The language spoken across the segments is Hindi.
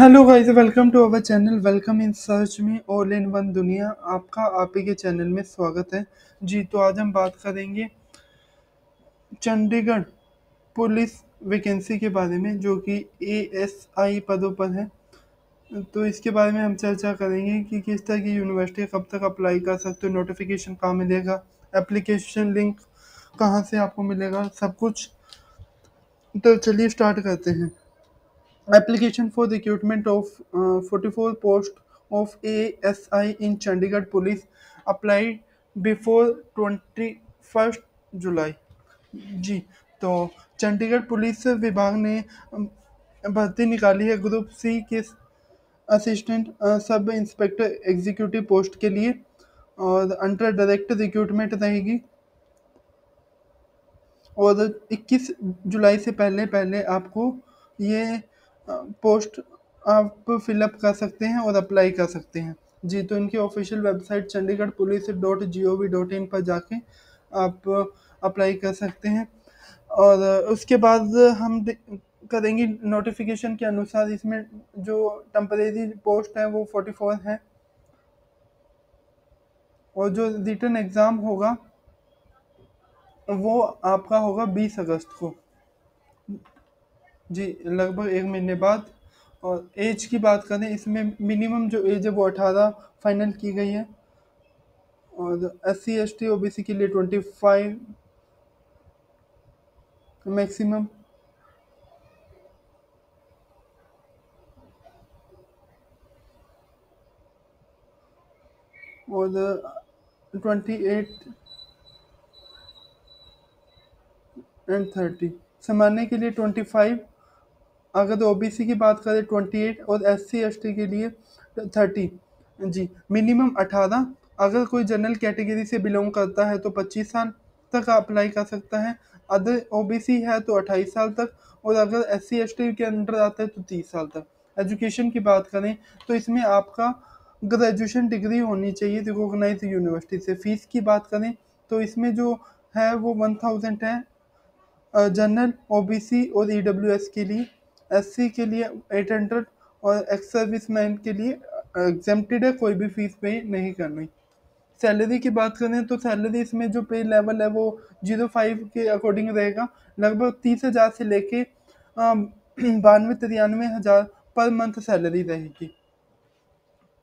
Hello guys, welcome to our channel, welcome in search में, ऑल इन वन दुनिया। आपका आप ही के चैनल में स्वागत है जी। तो आज हम बात करेंगे चंडीगढ़ पुलिस वैकेंसी के बारे में, जो कि एएसआई पदों पर है। तो इसके बारे में हम चर्चा करेंगे कि किस तरह की यूनिवर्सिटी कब तक अप्लाई कर सकते हो, नोटिफिकेशन कहाँ मिलेगा, एप्लीकेशन लिंक कहाँ से आपको मिलेगा, सब कुछ। तो चलिए स्टार्ट करते हैं। Application for recruitment of 44 posts of ASI in Chandigarh Police applied before 21st July। जी, तो चंडीगढ़ पुलिस विभाग ने भर्ती निकाली है ग्रुप सी के assistant sub inspector executive post के लिए, और अंडर डायरेक्ट रिक्रूटमेंट रहेगी। और 21 जुलाई से पहले आपको ये पोस्ट आप फिलअप कर सकते हैं और अप्लाई कर सकते हैं जी। तो इनकी ऑफिशियल वेबसाइट chandigarhpolice.gov.in पर जाके आप अप्लाई कर सकते हैं। और उसके बाद हम करेंगे नोटिफिकेशन के अनुसार। इसमें जो टेम्परेरी पोस्ट है वो 44 है, और जो रिटन एग्ज़ाम होगा वो आपका होगा 20 अगस्त को जी, लगभग एक महीने बाद। और एज की बात करें, इसमें मिनिमम जो एज है वो 18 फाइनल की गई है, और SC ST OBC के लिए 25 मैक्सिमम। और 28 and 30 सामान्य के लिए 25, अगर OBC की बात करें 28, और SC ST के लिए 30 जी। मिनिमम 18, अगर कोई जनरल कैटेगरी से बिलोंग करता है तो 25 साल तक अप्लाई कर सकता है, अदर OBC है तो 28 साल तक, और अगर SC ST के अंडर आता है तो 30 साल तक। एजुकेशन की बात करें तो इसमें आपका ग्रेजुएशन डिग्री होनी चाहिए रिकोगनाइज यूनिवर्सिटी से। फ़ीस की बात करें तो इसमें जो है वो 1000 है जनरल, OBC और EWS के लिए। SC के लिए 800, और एक्स सर्विस मैन के लिए एग्जेम्प्टेड है, कोई भी फीस पे नहीं करनी। सैलरी की बात करें तो सैलरी इसमें जो पे लेवल है वो 05 के अकॉर्डिंग रहेगा, लगभग 30,000 से लेके 92-93,000 पर मंथ सैलरी रहेगी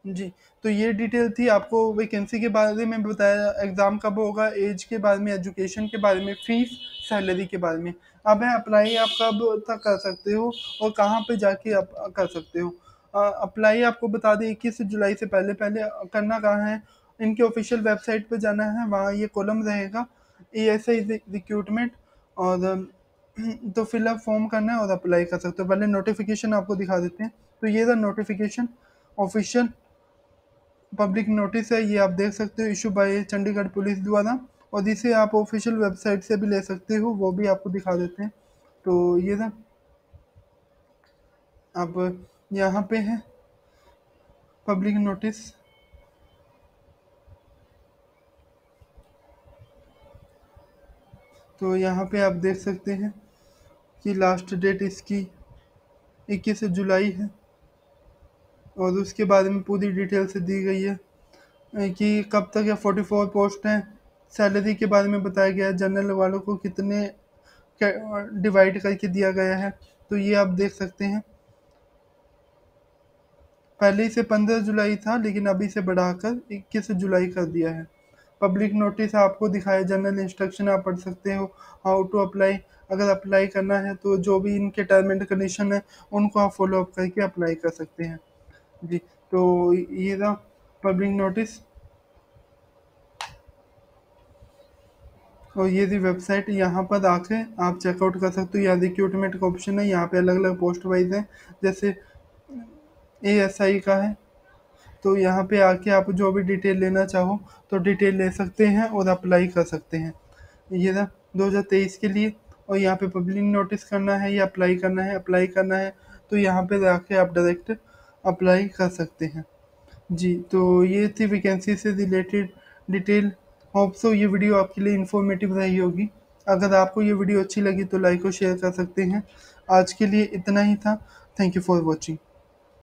जी। तो ये डिटेल थी, आपको वैकेंसी के बारे में बताया, एग्ज़ाम कब होगा, एज के बारे में, एजुकेशन के बारे में, फ़ीस, सैलरी के बारे में। अब है अप्लाई आप कब तक कर सकते हो और कहाँ पे जाके आप कर सकते हो। अप्लाई आपको बता दें 21 जुलाई से पहले करना कहाँ है। इनके ऑफिशियल वेबसाइट पे जाना है, वहाँ ये कॉलम रहेगा ASI रिक्रूटमेंट, और तो फिलअप फॉर्म करना है और अप्लाई कर सकते हो। पहले नोटिफिकेशन आपको दिखा देते हैं। तो ये था नोटिफिकेशन, ऑफिशियल पब्लिक नोटिस है, ये आप देख सकते हो, इशू बाय चंडीगढ़ पुलिस द्वारा, और इसे आप ऑफिशियल वेबसाइट से भी ले सकते हो, वो भी आपको दिखा देते हैं। तो ये था, अब यहाँ पे है पब्लिक नोटिस। तो यहाँ पे आप देख सकते हैं कि लास्ट डेट इसकी 21 जुलाई है, और उसके बारे में पूरी डिटेल से दी गई है कि कब तक ये 44 पोस्ट हैं। सैलरी के बारे में बताया गया है, जनरल वालों को कितने डिवाइड करके दिया गया है, तो ये आप देख सकते हैं। पहले से 15 जुलाई था, लेकिन अभी से बढ़ाकर 21 जुलाई कर दिया है। पब्लिक नोटिस आपको दिखाया, जनरल इंस्ट्रक्शन आप पढ़ सकते हो, हाउ टू अप्लाई, अगर अप्लाई करना है तो जो भी इनके टर्म एंड कंडीशन है उनको आप फॉलोअप करके अप्लाई कर सकते हैं जी। तो ये था पब्लिक नोटिस, और ये थी वेबसाइट। यहाँ पर आके आप चेकआउट कर सकते हो। यहाँ रिक्रूटमेंट का ऑप्शन है, यहाँ पे अलग अलग पोस्ट वाइज है, जैसे ASI का है, तो यहाँ पे आके आप जो भी डिटेल लेना चाहो तो डिटेल ले सकते हैं और अप्लाई कर सकते हैं। ये था 2023 के लिए, और यहाँ पे पब्लिक नोटिस करना है या अप्लाई करना है। अप्लाई करना है तो यहाँ पर जाके आप डायरेक्ट अप्लाई कर सकते हैं जी। तो ये थी वैकेंसी से रिलेटेड डिटेल। होप सो ये वीडियो आपके लिए इन्फॉर्मेटिव रही होगी। अगर आपको ये वीडियो अच्छी लगी तो लाइक और शेयर कर सकते हैं। आज के लिए इतना ही था। Thank you for watching.